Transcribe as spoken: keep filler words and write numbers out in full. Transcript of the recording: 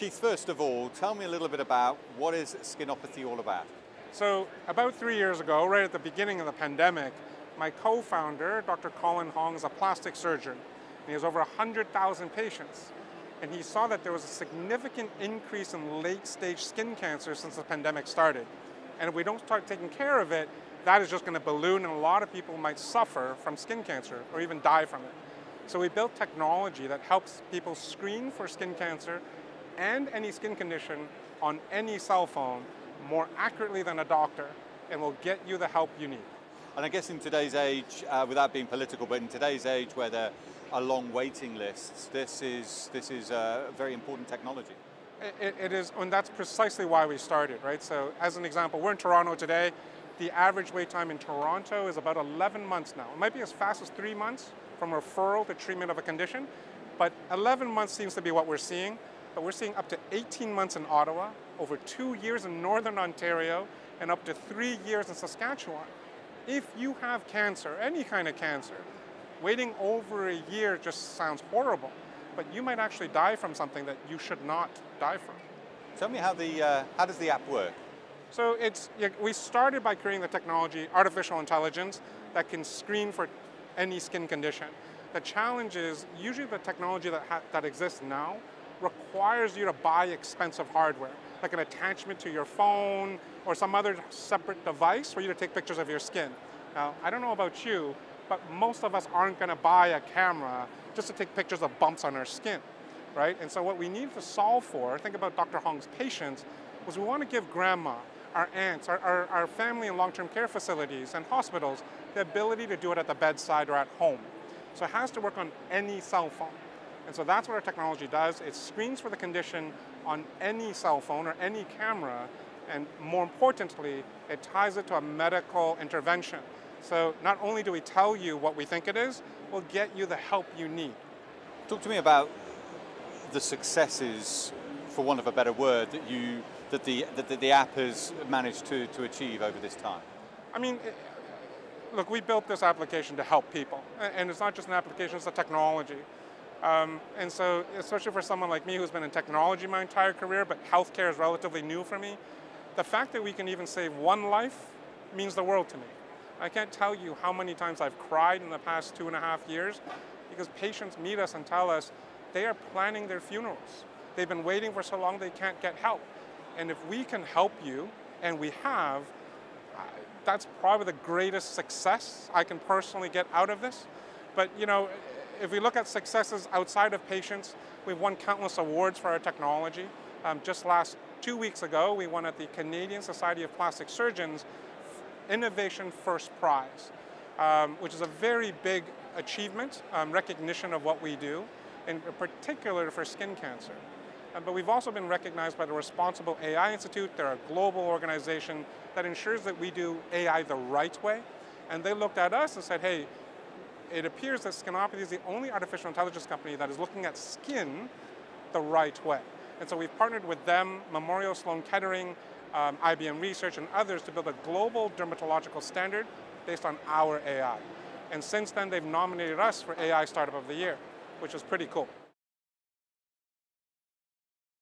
Keith, first of all, tell me a little bit about what is Skinopathy all about? So about three years ago, right at the beginning of the pandemic, my co-founder, Doctor Colin Hong, is a plastic surgeon, and he has over one hundred thousand patients. And he saw that there was a significant increase in late-stage skin cancer since the pandemic started. And if we don't start taking care of it, that is just going to balloon, and a lot of people might suffer from skin cancer or even die from it. So we built technology that helps people screen for skin cancer and any skin condition on any cell phone more accurately than a doctor, and will get you the help you need. And I guess in today's age, uh, without being political, but in today's age where there are long waiting lists, this is, this is a very important technology. It, it is, and that's precisely why we started, right? So as an example, we're in Toronto today. The average wait time in Toronto is about eleven months now. It might be as fast as three months from referral to treatment of a condition, but eleven months seems to be what we're seeing. But we're seeing up to eighteen months in Ottawa, over two years in Northern Ontario, and up to three years in Saskatchewan. If you have cancer, any kind of cancer, waiting over a year just sounds horrible, but you might actually die from something that you should not die from. Tell me how the, uh, how does the app work? So it's, we started by creating the technology, artificial intelligence, that can screen for any skin condition. The challenge is usually the technology that, ha that exists now requires you to buy expensive hardware, like an attachment to your phone or some other separate device for you to take pictures of your skin. Now, I don't know about you, but most of us aren't going to buy a camera just to take pictures of bumps on our skin, right? And so what we need to solve for, think about Doctor Hong's patients, was we want to give grandma, our aunts, our, our, our family and long-term care facilities and hospitals the ability to do it at the bedside or at home. So it has to work on any cell phone. And so that's what our technology does. It screens for the condition on any cell phone or any camera, and more importantly, it ties it to a medical intervention. So not only do we tell you what we think it is, we'll get you the help you need. Talk to me about the successes, for want of a better word, that, you, that, the, that the app has managed to, to achieve over this time. I mean, it, look, we built this application to help people. And it's not just an application, it's a technology. Um, and so, especially for someone like me who's been in technology my entire career, but healthcare is relatively new for me, the fact that we can even save one life means the world to me. I can't tell you how many times I've cried in the past two and a half years because patients meet us and tell us they are planning their funerals. They've been waiting for so long they can't get help. And if we can help you, and we have, that's probably the greatest success I can personally get out of this. But, you know, if we look at successes outside of patients, we've won countless awards for our technology. Um, just last two weeks ago, we won at the Canadian Society of Plastic Surgeons Innovation First Prize, um, which is a very big achievement, um, recognition of what we do, in particular for skin cancer. Um, but we've also been recognized by the Responsible A I Institute. They're a global organization that ensures that we do A I the right way. And they looked at us and said, hey, it appears that Skinopathy is the only artificial intelligence company that is looking at skin the right way. And so we've partnered with them, Memorial Sloan Kettering, um, I B M Research, and others to build a global dermatological standard based on our A I. And since then, they've nominated us for A I Startup of the Year, which is pretty cool.